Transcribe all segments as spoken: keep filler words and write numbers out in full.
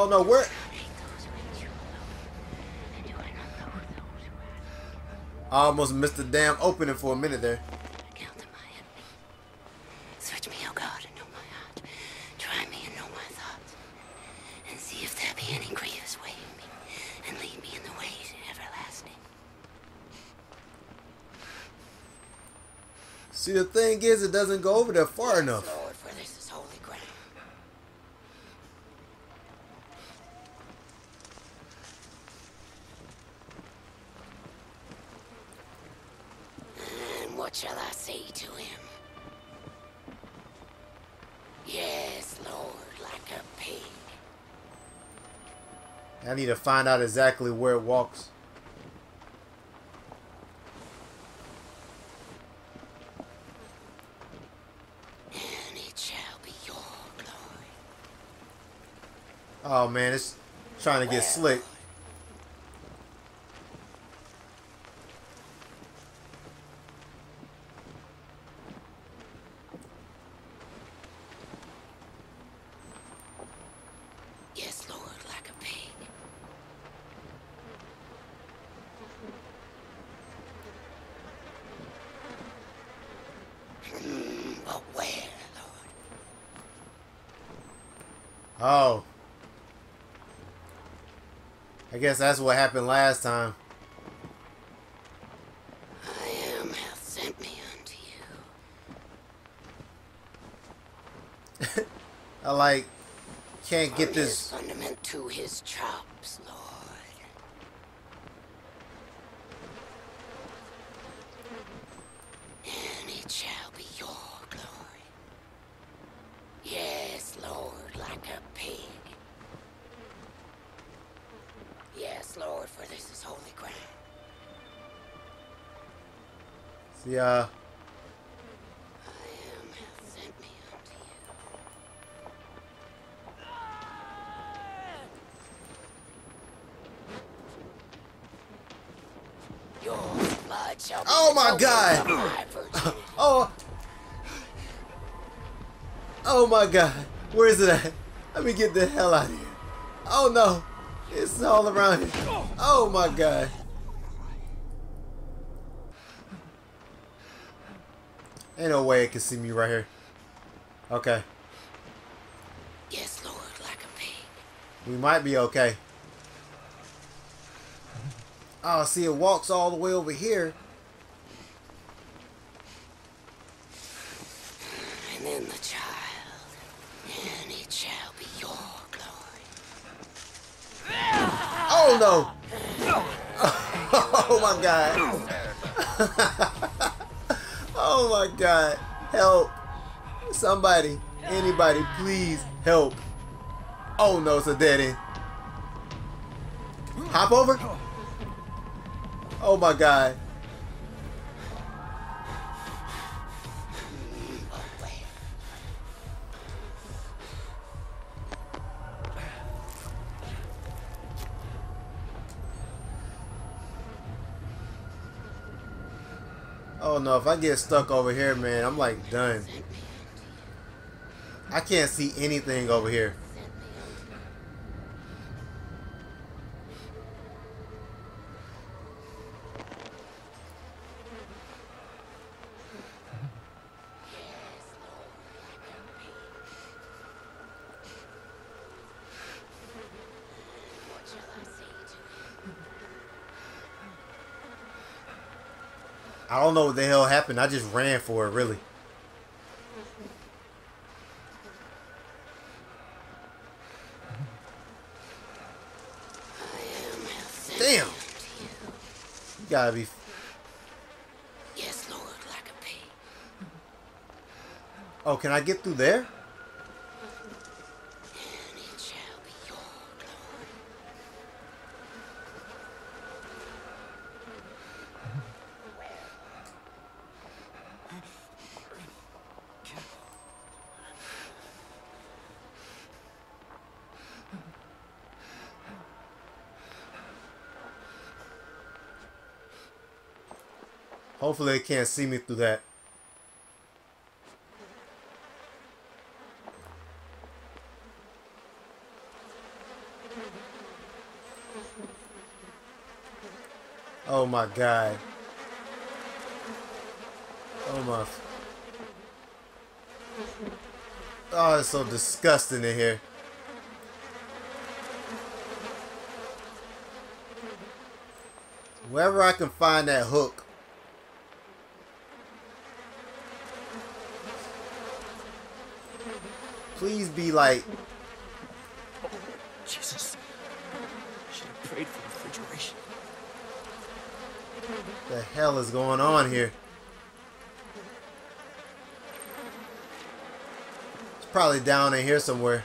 Oh no, where? I almost missed the damn opening for a minute there. Search me, O God, and know my heart. Try me and know my thoughts. And see if there be any grievous way in me, and lead me in the ways everlasting. See, the thing is, it doesn't go over there far enough. Lord, for this is holy ground. And what shall I say to him? Yes, Lord, like a pig. I need to find out exactly where it walks. Oh man, it's trying to get slick. Yes, Lord, like a pig. Mm, but where, Lord? Oh. I guess that's what happened last time. I am hath sent me unto you. I like can't get this fundament to his chops, Lord. And it shall be your glory. Yes, Lord, like a pig. Yes, Lord, for this is holy ground. See, uh... I am hath sent me unto you. Your blood shall be... Oh, my God! Oh! Oh, my God. Where is it at? Let me get the hell out of here. Oh, no. It's all around here. Oh my God. Ain't no way it can see me right here. Okay. Yes, Lord, like a pig. We might be okay. Oh, see, it walks all the way over here. And then the child, and it shall be yours. Oh no! Oh my God! Oh my God! Help! Somebody, anybody, please help! Oh no, it's a dead end. Hop over! Oh my God! Oh no, if I get stuck over here, man, I'm like done. I can't see anything over here. I don't know what the hell happened. I just ran for it, really. Damn! You gotta be. Yes, Lord, like a pig. Oh, can I get through there? Hopefully they can't see me through that. Oh my god. Oh my. Oh, it's so disgusting in here. Wherever I can find that hook. Please be like. Oh, Jesus. I should have prayed for refrigeration. What the hell is going on here? It's probably down in here somewhere.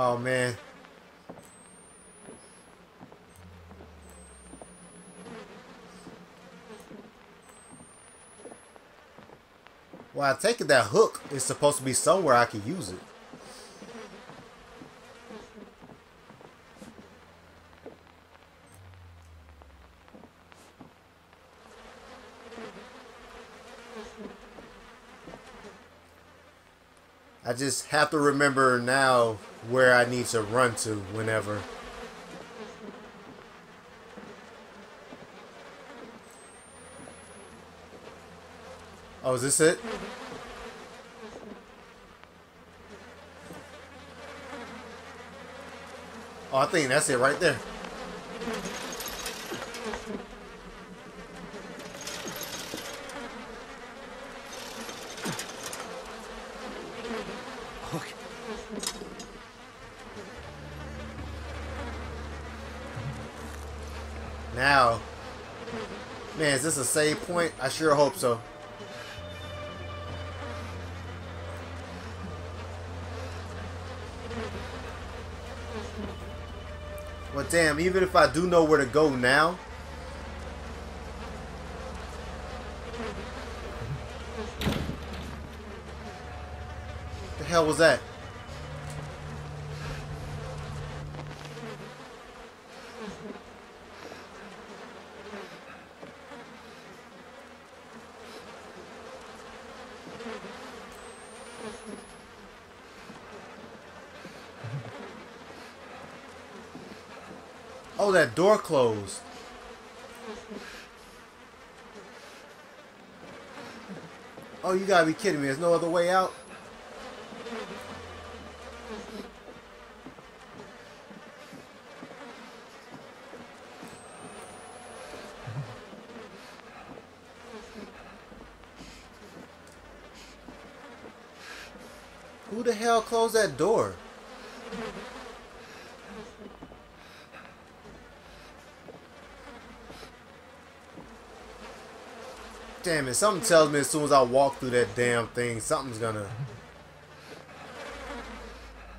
Oh man. Well, I take it that hook is supposed to be somewhere I can use it. I just have to remember now where I need to run to whenever. Oh, is this it? Oh, I think that's it right there. Now, man, is this a save point? I sure hope so. Well, damn, even if I do know where to go now, what the hell was that? Oh, that door closed. Oh, you gotta be kidding me. There's no other way out. Who the hell closed that door? Damn it, something tells me as soon as I walk through that damn thing, something's gonna...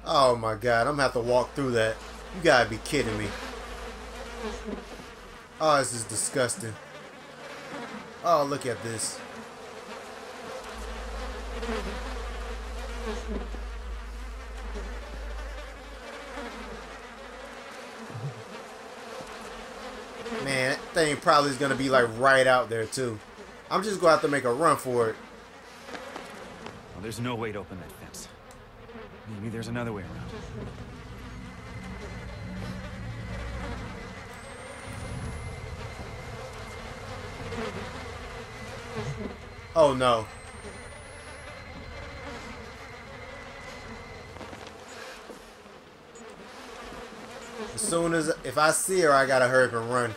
Oh my god, I'm gonna have to walk through that. You gotta be kidding me. Oh, this is disgusting. Oh, look at this. Man, that thing probably is gonna be like right out there too. I'm just gonna have to make a run for it. Well, there's no way to open that fence. Maybe there's another way around. Oh no. As soon as, if I see her, I gotta hurry up and run.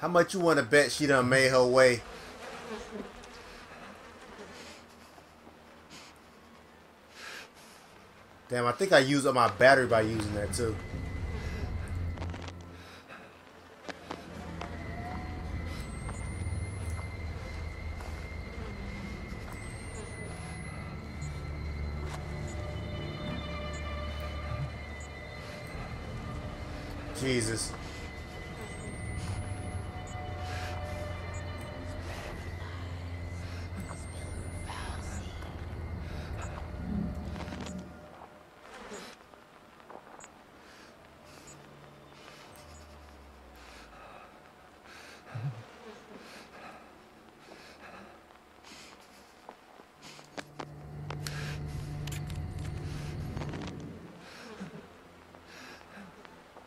How much you want to bet she done made her way? Damn, I think I used up my battery by using that too. Jesus.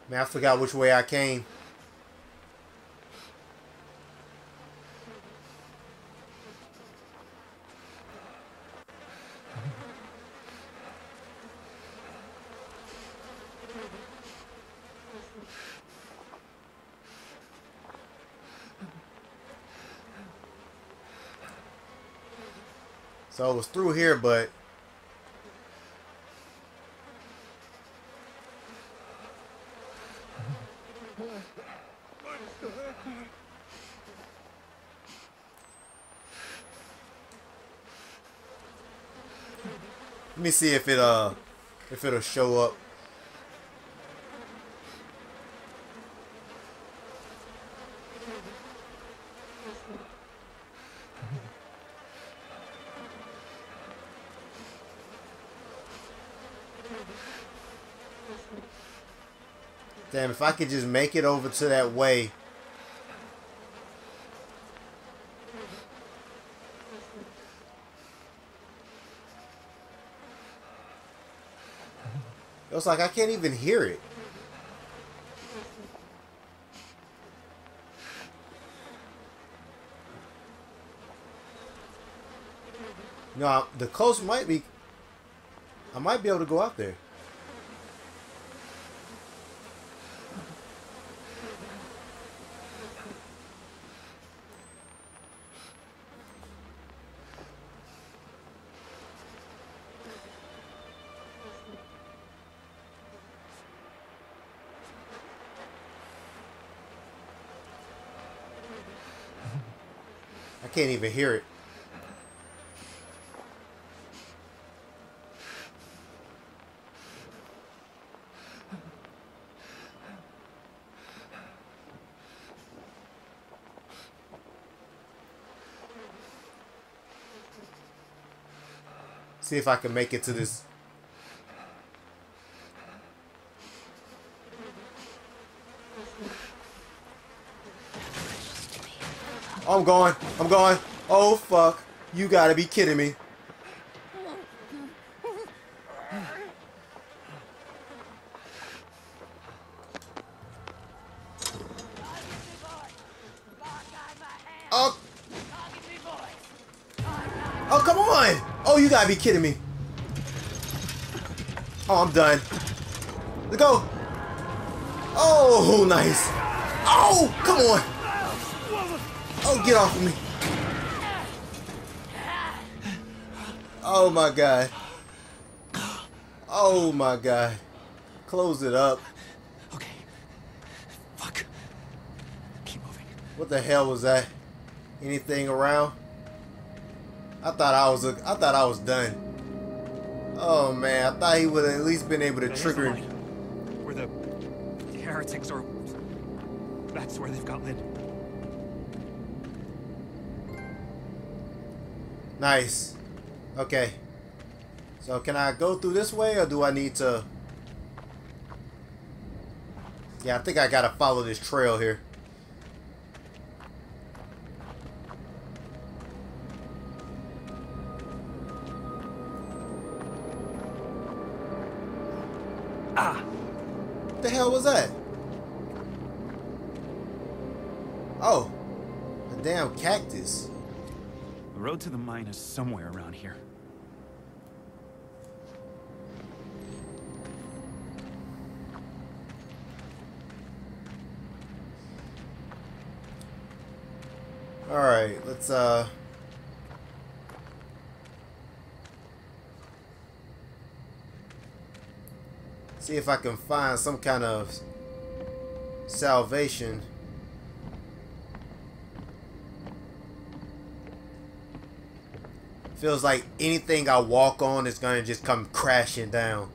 Man, I forgot which way I came. So it was through here, but let me see if it uh if it'll show up. Damn, if I could just make it over to that way. It's like I can't even hear it. No, the coast might be. I might be able to go out there. I can't even hear it. See if I can make it to this. I'm going. I'm going. Oh, fuck. You gotta be kidding me. Oh. Oh, come on. Oh, you gotta be kidding me. Oh, I'm done. Let's go. Oh, nice. Oh, come on. Oh, get off of me. Oh my god. Oh my god. Close it up. Okay. Fuck. Keep moving. What the hell was that? Anything around? I thought I was a, I thought I was done. Oh man, I thought he would have at least been able to trigger him. Where the heretics are, that's where they've got Lynn. Nice. Okay. So can I go through this way or do I need to? Yeah, I think I gotta follow this trail here. Ah. What the hell was that? Oh. A damn cactus. The road to the mine is somewhere around here. All right, let's uh see if I can find some kind of salvation. Feels like anything I walk on is gonna just come crashing down.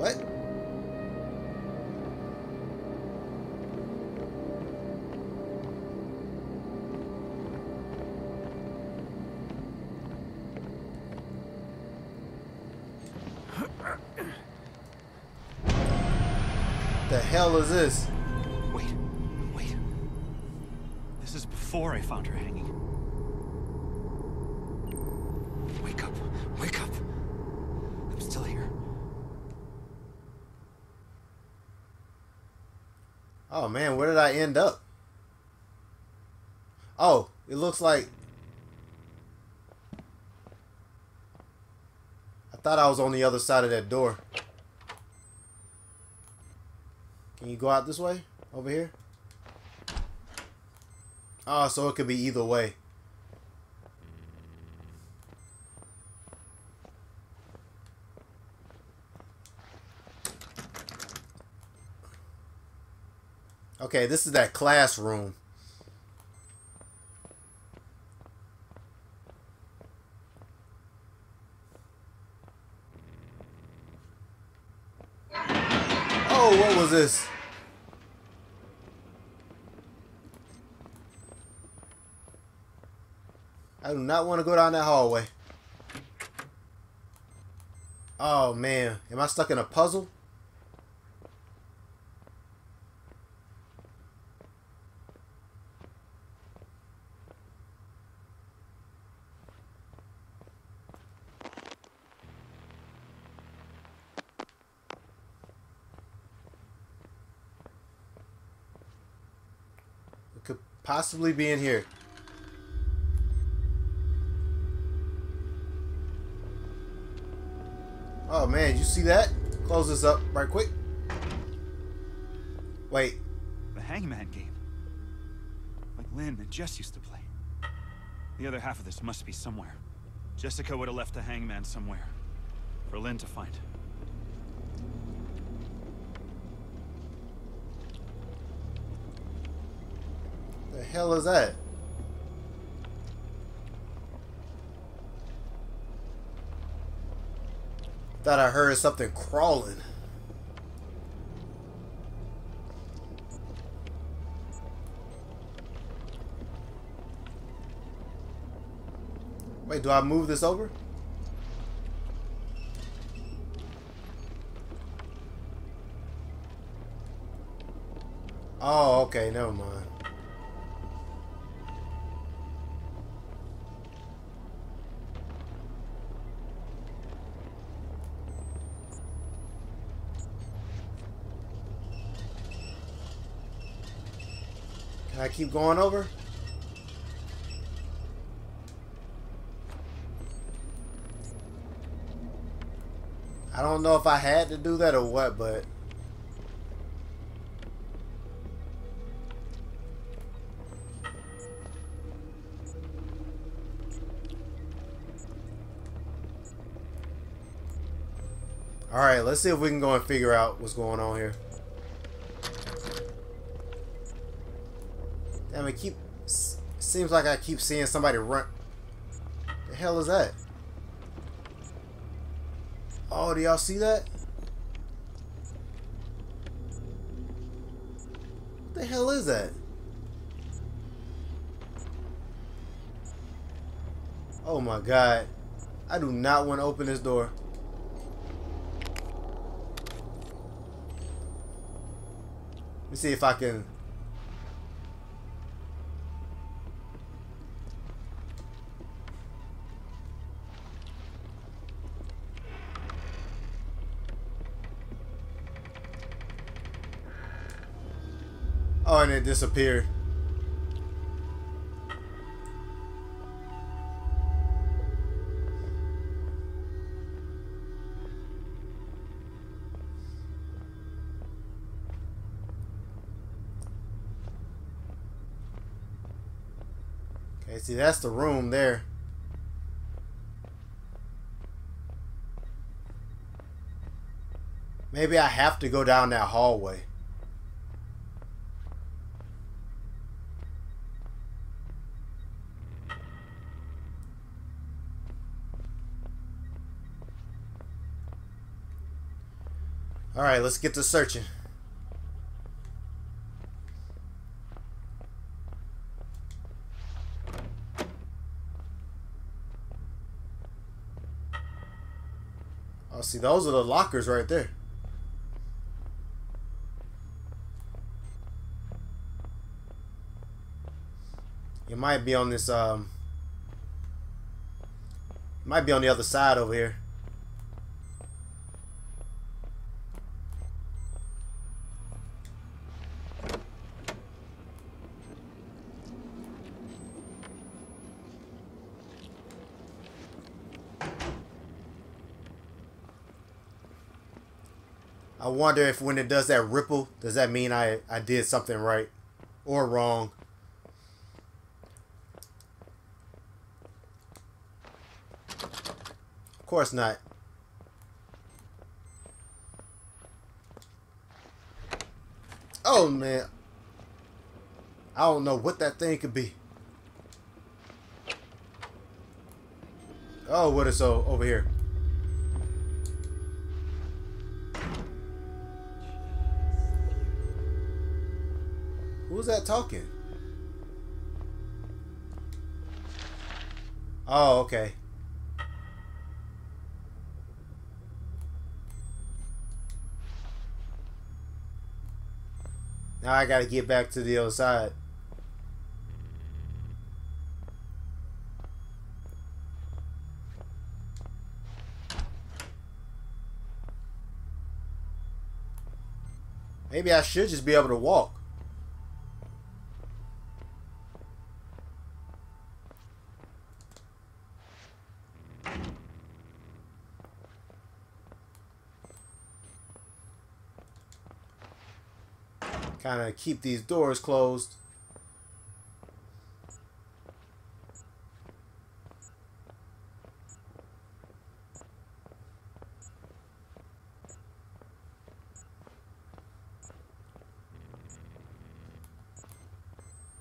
What? The hell is this? Wait, wait. This is before I found her hanging. Wake up, wake up. I'm still here. Oh man, where did I end up? Oh, it looks like I thought I was on the other side of that door. Can you go out this way? Over here? Oh, so it could be either way. Okay, this is that classroom. Oh, what was this? I do not want to go down that hallway. Oh man, am I stuck in a puzzle? It could possibly be in here. Oh man, you see that? Close this up right quick. Wait. The hangman game. Like Lynn and Jess used to play. The other half of this must be somewhere. Jessica would have left the hangman somewhere. For Lynn to find. The hell is that? Thought I heard something crawling. Wait, do I move this over? Oh, okay, never mind. I keep going over. I don't know if I had to do that or what, but all right, let's see if we can go and figure out what's going on here. I mean, keep seems like I keep seeing somebody run. The hell is that? Oh, do y'all see that? What the hell is that? Oh my god. I do not want to open this door. Let me see if I can. Oh, and it disappeared. Okay, see, that's the room there. Maybe I have to go down that hallway. Alright, let's get to searching. Oh, see, those are the lockers right there. It might be on this, um... might be on the other side over here. I wonder if when it does that ripple, does that mean I, I did something right or wrong? Of course not. Oh man. I don't know what that thing could be. Oh, what is over here? Who's that talking? Oh, okay. Now I gotta get back to the other side. Maybe I should just be able to walk. Kind of keep these doors closed.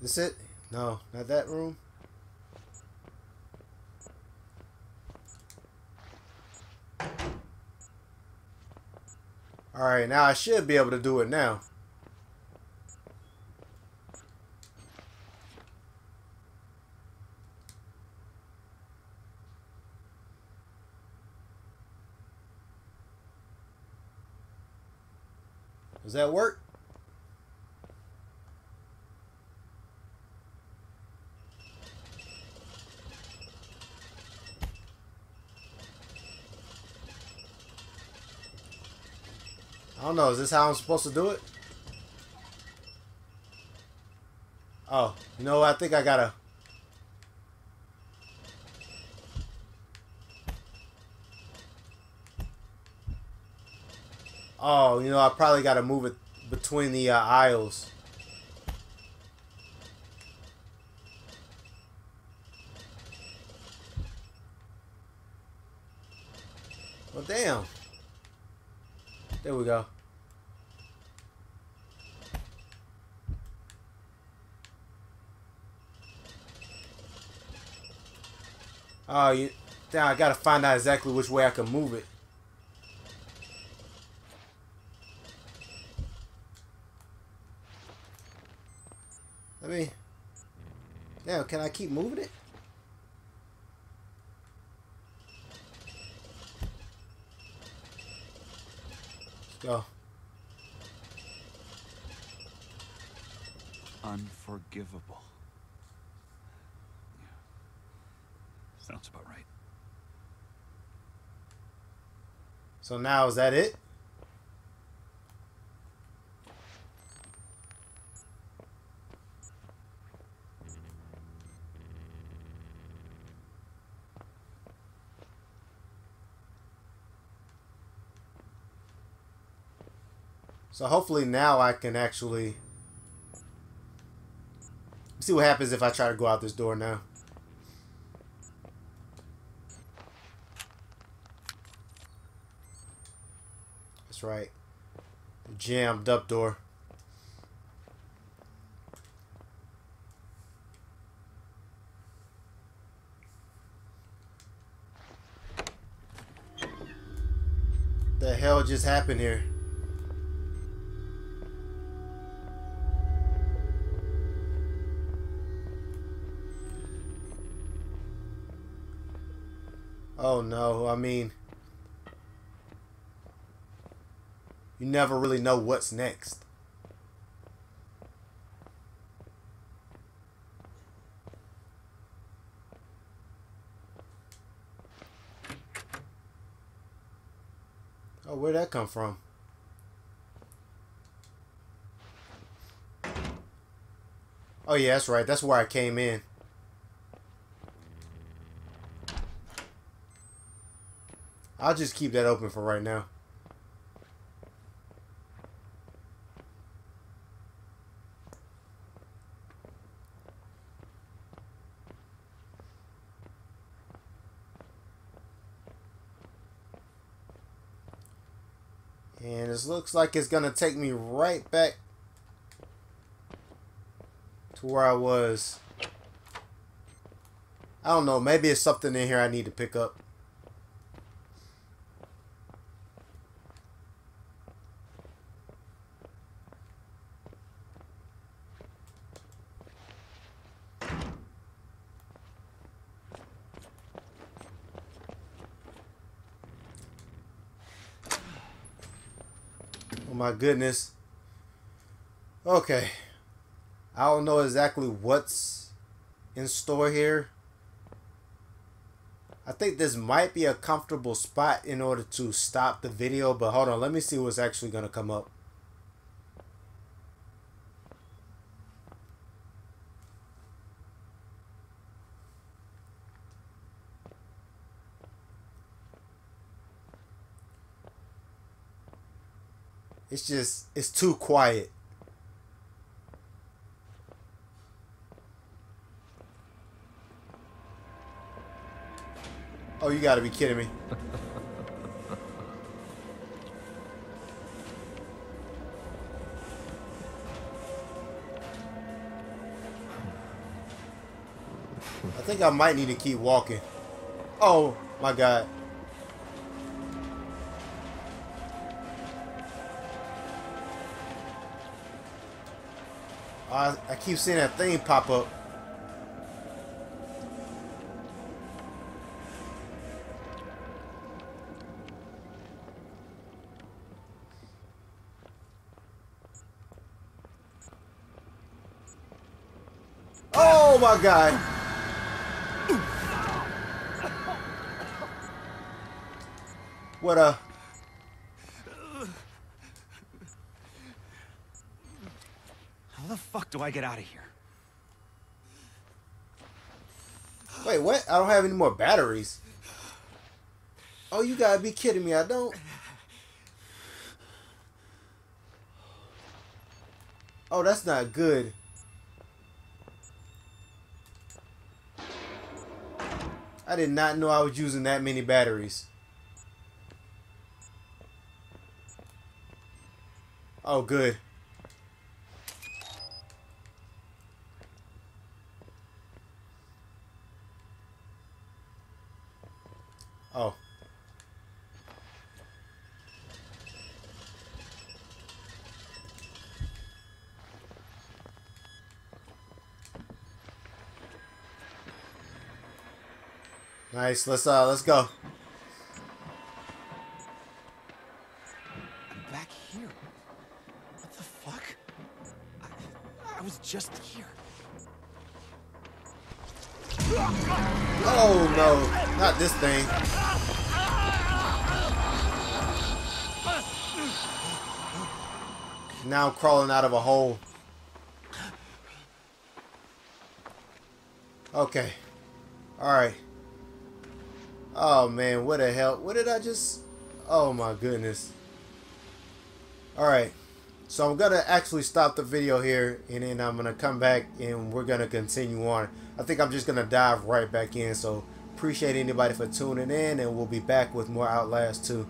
This it? No, not that room. Alright, now I should be able to do it now. Does that work? I don't know. Is this how I'm supposed to do it? Oh, you know, I think I gotta... Oh, you know, I probably got to move it between the uh, aisles. Well, damn. There we go. Oh, you, now I got to find out exactly which way I can move it. I mean, now can I keep moving it? Let's go. Unforgivable. Yeah. Sounds about right. So now is that it? So hopefully now I can actually see what happens if I try to go out this door now. That's right. The jammed up door. What the hell just happened here? Oh no, I mean, you never really know what's next. Oh, where'd that come from? Oh yeah, that's right. That's where I came in. I'll just keep that open for right now. And this looks like it's gonna take me right back to where I was. I don't know, maybe it's something in here I need to pick up. My goodness. Okay. I don't know exactly what's in store here. I think this might be a comfortable spot in order to stop the video, but hold on, let me see what's actually going to come up. It's just, it's too quiet. Oh, you gotta be kidding me. I think I might need to keep walking. Oh my God. I, I keep seeing that thing pop up. Oh my God. What a... do I get out of here? Wait, what? I don't have any more batteries. Oh, you gotta be kidding me. I don't. Oh, that's not good. I did not know I was using that many batteries. Oh, good. Oh. Nice. Let's uh let's go. I'm back here. What the fuck? I, I was just here. Oh no, not this thing. Now I'm crawling out of a hole. Okay. Alright. Oh man, what the hell? What did I just... Oh my goodness. Alright. So I'm going to actually stop the video here. And then I'm going to come back and we're going to continue on. I think I'm just going to dive right back in. So appreciate anybody for tuning in. And we'll be back with more Outlast two.